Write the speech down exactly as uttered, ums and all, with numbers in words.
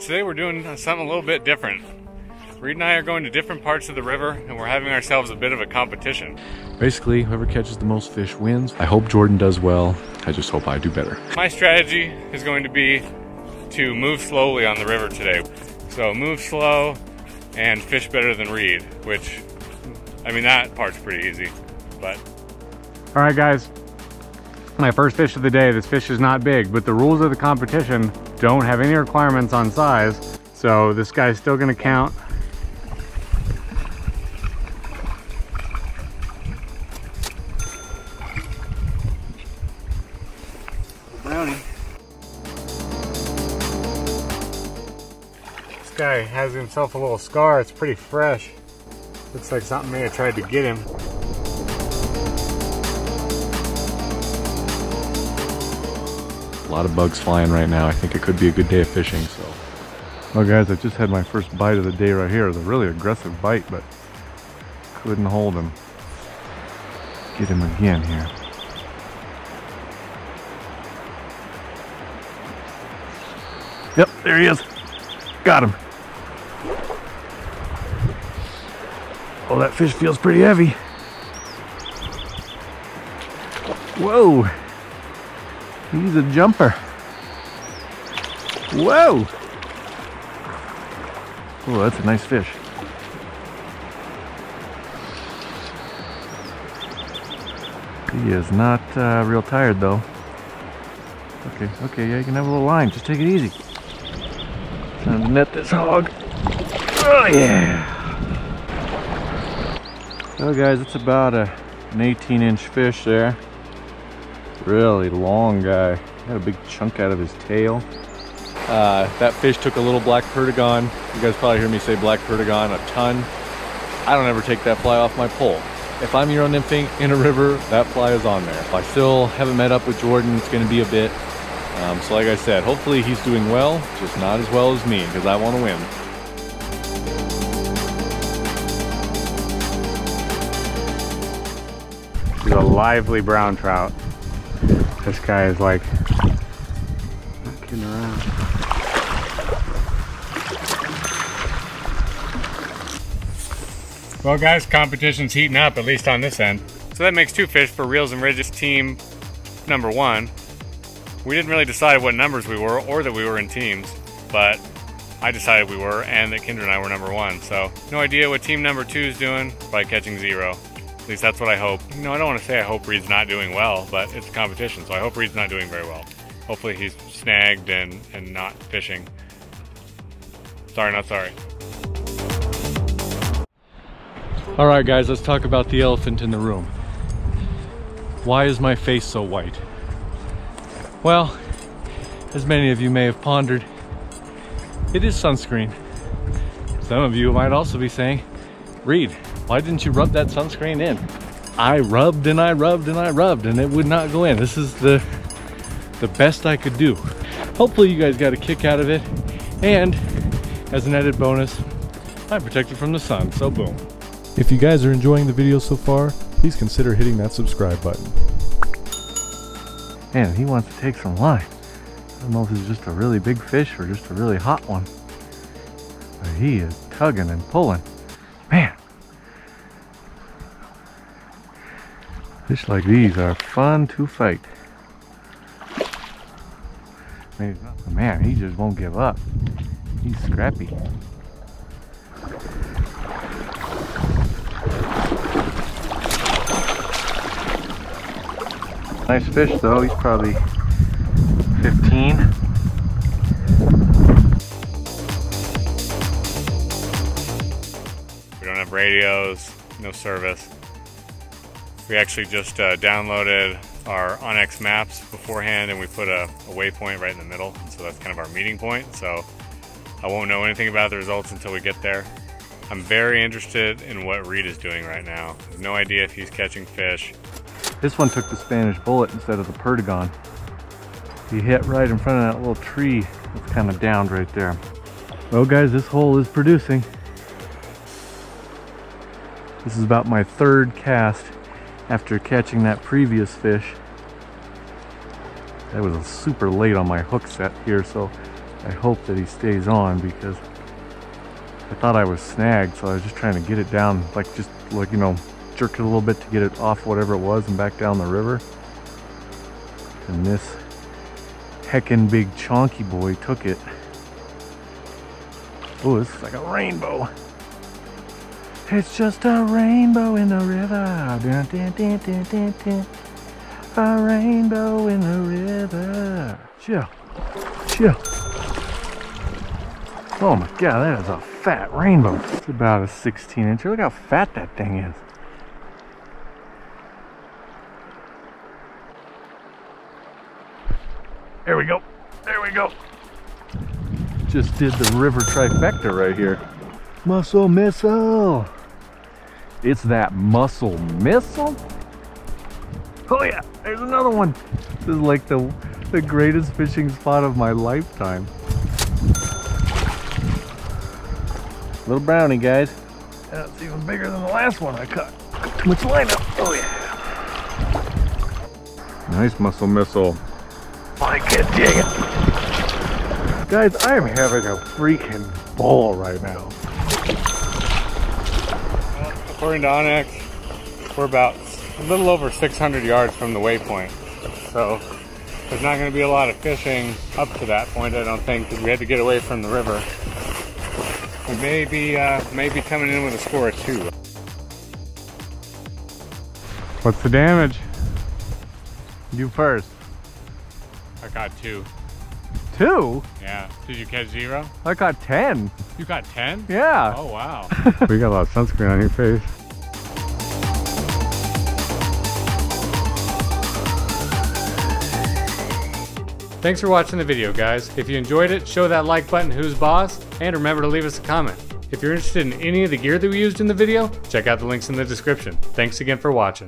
Today we're doing something a little bit different. Reed and I are going to different parts of the river and we're having ourselves a bit of a competition. Basically, whoever catches the most fish wins. I hope Jordan does well. I just hope I do better. My strategy is going to be to move slowly on the river today. So move slow and fish better than Reed, which, I mean, that part's pretty easy, but. All right, guys. My first fish of the day. This fish is not big, but the rules of the competition don't have any requirements on size, so this guy's still gonna count. Brownie. This guy has himself a little scar. It's pretty fresh. Looks like something may have tried to get him. A lot of bugs flying right now. I think it could be a good day of fishing. So, well, guys, I just had my first bite of the day right here. It was a really aggressive bite, but couldn't hold him. Get him again here. Yep, there he is. Got him. Oh, that fish feels pretty heavy. Whoa. He's a jumper. Whoa! Oh, that's a nice fish. He is not uh, real tired though. Okay, okay, yeah, you can have a little line. Just take it easy. Time to net this hog. Oh yeah! So guys, it's about a, an eighteen inch fish there. Really long guy. Got a big chunk out of his tail. Uh, that fish took a little black Perdigon. You guys probably hear me say black Perdigon a ton. I don't ever take that fly off my pole. If I'm Euro nymphing in a river, that fly is on there. If I still haven't met up with Jordan, it's going to be a bit. Um, so like I said, hopefully he's doing well, just not as well as me, because I want to win. He's a lively brown trout. This guy is like, not kidding around. Well guys, competition's heating up, at least on this end. So that makes two fish for Reels and Ridges team number one. We didn't really decide what numbers we were or that we were in teams, but I decided we were and that Kendra and I were number one. So no idea what team number two is doing by catching zero. At least that's what I hope. You know, I don't want to say I hope Reed's not doing well, but it's a competition, so I hope Reed's not doing very well. Hopefully he's snagged and, and not fishing. Sorry, not sorry. All right, guys, let's talk about the elephant in the room. Why is my face so white? Well, as many of you may have pondered, it is sunscreen. Some of you might also be saying, Reed, why didn't you rub that sunscreen in? I rubbed and I rubbed and I rubbed and it would not go in. This is the, the best I could do. Hopefully you guys got a kick out of it. And as an added bonus, I'm protected from the sun, so boom. If you guys are enjoying the video so far, please consider hitting that subscribe button. Man, he wants to take some line. I don't know if it's just a really big fish or just a really hot one. But he is tugging and pulling. Man. Fish like these are fun to fight. Man, man, he just won't give up. He's scrappy. Nice fish though, he's probably fifteen. We don't have radios, no service. We actually just uh, downloaded our OnX maps beforehand and we put a, a waypoint right in the middle. So that's kind of our meeting point. So I won't know anything about the results until we get there. I'm very interested in what Reed is doing right now. I have no idea if he's catching fish. This one took the Spanish bullet instead of the Perdigon. He hit right in front of that little tree that's kind of downed right there. Well guys, this hole is producing. This is about my third cast after catching that previous fish. That was super late on my hook set here, so I hope that he stays on, because I thought I was snagged, so I was just trying to get it down, like just like, you know, jerk it a little bit to get it off whatever it was and back down the river. And this heckin' big chonky boy took it. Oh, this is like a rainbow. It's just a rainbow in the river. Dun, dun, dun, dun, dun, dun. A rainbow in the river. Chill, chill. Oh my God, that is a fat rainbow. It's about a sixteen inch. Look how fat that thing is. There we go, there we go. Just did the river trifecta right here. Muscle Missile. It's that Muscle Missile. Oh yeah, there's another one. This is like the, the greatest fishing spot of my lifetime. Little brownie, guys. Yeah, it's even bigger than the last one I caught. Too much line up. Oh yeah. Nice Muscle Missile. I can't dig it. Guys, I am having a freaking ball right now. Well, according to OnX, we're about a little over six hundred yards from the waypoint, so there's not going to be a lot of fishing up to that point, I don't think, because we had to get away from the river. We may be, uh, may be coming in with a score of two. What's the damage? You first. I caught two. Two? Yeah. Did you catch zero? I caught ten. You caught ten? Yeah. Oh, wow. We got a lot of sunscreen on your face. Thanks for watching the video, guys. If you enjoyed it, show that like button, who's boss, and remember to leave us a comment. If you're interested in any of the gear that we used in the video, check out the links in the description. Thanks again for watching.